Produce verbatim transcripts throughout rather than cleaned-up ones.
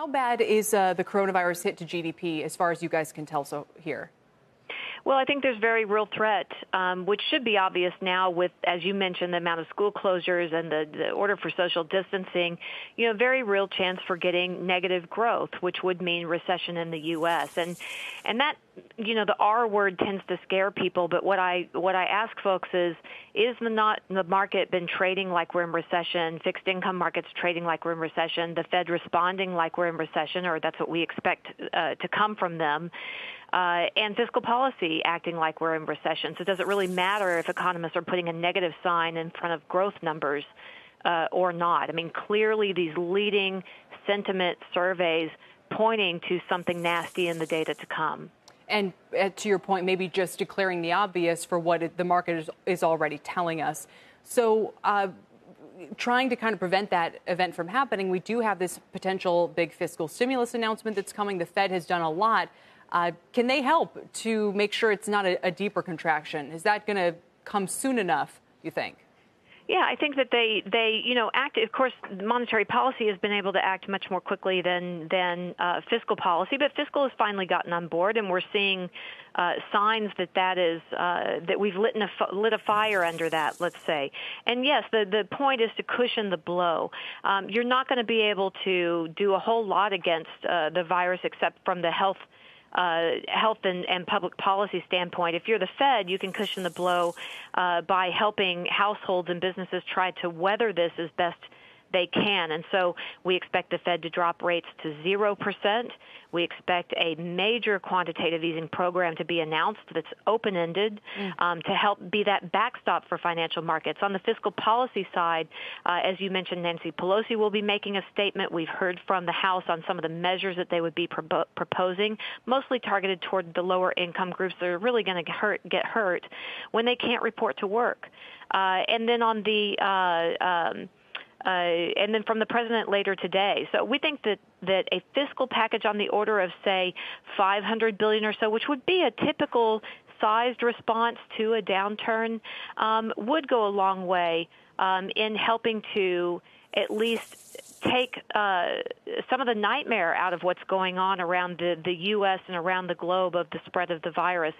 How bad is uh, the coronavirus hit to G D P as far as you guys can tell so here? Well, I think there's very real threat, um, which should be obvious now with, as you mentioned, the amount of school closures and the, the order for social distancing, you know, very real chance for getting negative growth, which would mean recession in the U S And and that, you know, the R word tends to scare people. But what I what I ask folks is, is the not the market been trading like we're in recession, fixed income markets trading like we're in recession, the Fed responding like we're in recession, or that's what we expect uh, to come from them? Uh, and fiscal policy acting like we're in recession. So does it really matter if economists are putting a negative sign in front of growth numbers uh, or not? I mean, clearly these leading sentiment surveys pointing to something nasty in the data to come. And uh, to your point, maybe just declaring the obvious for what it, the market is, is already telling us. So uh, trying to kind of prevent that event from happening, we do have this potential big fiscal stimulus announcement that's coming. The Fed has done a lot. Uh, can they help to make sure it's not a, a deeper contraction? Is that going to come soon enough, you think? Yeah, I think that they, they, you know, act. Of course, monetary policy has been able to act much more quickly than than uh, fiscal policy, but fiscal has finally gotten on board, and we're seeing uh, signs that that is uh, that we've lit, a, lit a fire under that. Let's say, and yes, the the point is to cushion the blow. Um, you're not going to be able to do a whole lot against uh, the virus except from the health. Uh, health and, and public policy standpoint. If you're the Fed, you can cushion the blow uh, by helping households and businesses try to weather this as best they can. And so we expect the Fed to drop rates to zero percent. We expect a major quantitative easing program to be announced that's open-ended mm. um, to help be that backstop for financial markets. On the fiscal policy side, uh, as you mentioned, Nancy Pelosi will be making a statement. We've heard from the House on some of the measures that they would be pro- proposing, mostly targeted toward the lower income groups that are really going to hurt, get hurt when they can't report to work. Uh, and then on the uh, um, Uh, and then from the president later today. So we think that, that a fiscal package on the order of, say, five hundred billion dollars or so, which would be a typical sized response to a downturn, um, would go a long way um, in helping to at least take uh, some of the nightmare out of what's going on around the, the U S and around the globe of the spread of the virus,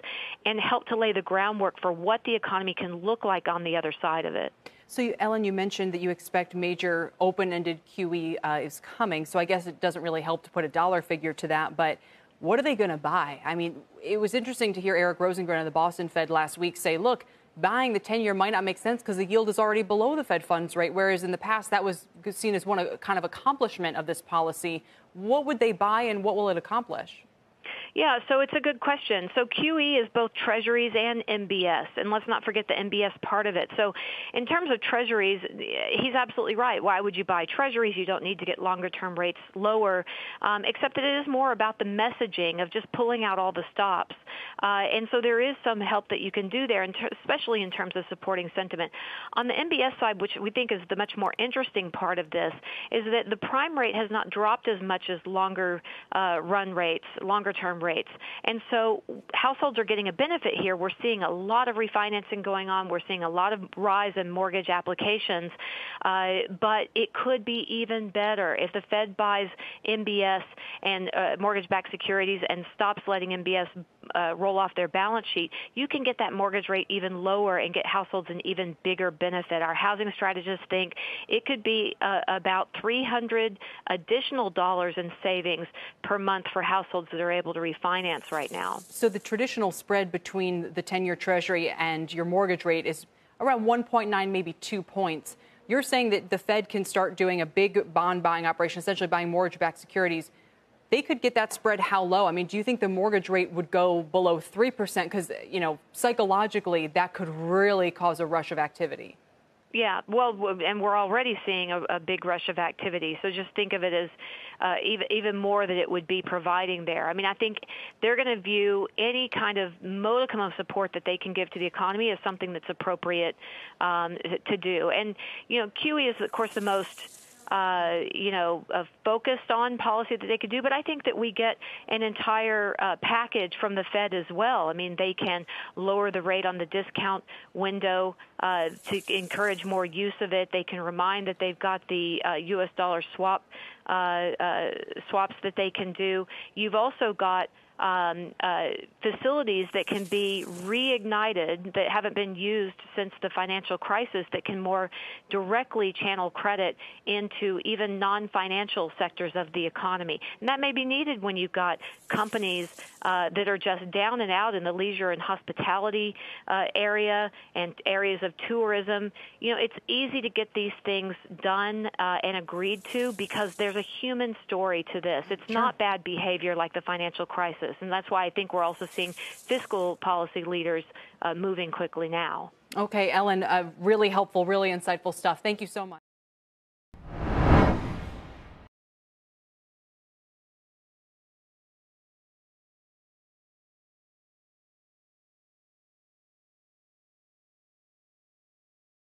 and help to lay the groundwork for what the economy can look like on the other side of it. So, you, Ellen, you mentioned that you expect major open-ended Q E uh, is coming. So I guess it doesn't really help to put a dollar figure to that. But what are they going to buy? I mean, it was interesting to hear Eric Rosengren of the Boston Fed last week say, look, buying the ten-year might not make sense because the yield is already below the Fed funds rate, whereas in the past that was seen as one of, kind of accomplishment of this policy. What would they buy and what will it accomplish? Yeah, so it's a good question. So Q E is both Treasuries and M B S, and let's not forget the M B S part of it. So in terms of Treasuries, he's absolutely right. Why would you buy Treasuries? You don't need to get longer-term rates lower, um, except that it is more about the messaging of just pulling out all the stops. Uh, and so there is some help that you can do there, in ter- especially in terms of supporting sentiment. On the M B S side, which we think is the much more interesting part of this, is that the prime rate has not dropped as much as longer uh, run rates, longer-term rates. And so households are getting a benefit here. We're seeing a lot of refinancing going on. We're seeing a lot of rise in mortgage applications. Uh, but it could be even better if the Fed buys M B S and uh, mortgage-backed securities and stops letting M B S uh, roll off their balance sheet. You can get that mortgage rate even lower and get households an even bigger benefit. Our housing strategists think it could be uh, about three hundred dollars additional dollars in savings per month for households that are able to refinance right now. So the traditional spread between the ten-year Treasury and your mortgage rate is around one point nine, maybe two points. You're saying that the Fed can start doing a big bond buying operation, essentially buying mortgage-backed securities. They could get that spread how low? I mean, do you think the mortgage rate would go below three percent? Because, you know, psychologically, that could really cause a rush of activity. Yeah, well, and we're already seeing a, a big rush of activity. So just think of it as uh, even, even more that it would be providing there. I mean, I think they're going to view any kind of modicum of support that they can give to the economy as something that's appropriate um, to do. And, you know, Q E is, of course, the most... Uh, you know, uh, focused on policy that they could do. But I think that we get an entire uh, package from the Fed as well. I mean, they can lower the rate on the discount window uh, to encourage more use of it. They can remind that they've got the uh, U S dollar swap uh, uh, swaps that they can do. You've also got Um, uh, facilities that can be reignited that haven't been used since the financial crisis that can more directly channel credit into even non-financial sectors of the economy. And that may be needed when you've got companies uh, that are just down and out in the leisure and hospitality uh, area and areas of tourism. You know, it's easy to get these things done uh, and agreed to because there's a human story to this. It's Sure. not bad behavior like the financial crisis. And that's why I think we're also seeing fiscal policy leaders uh, moving quickly now. Okay, Ellen, uh, really helpful, really insightful stuff. Thank you so much.